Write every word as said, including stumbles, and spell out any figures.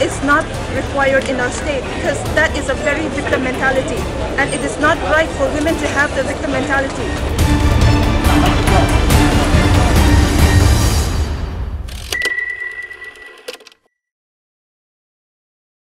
is not required in our state, because that is a very victim mentality, and it is not right for women to have the victim mentality.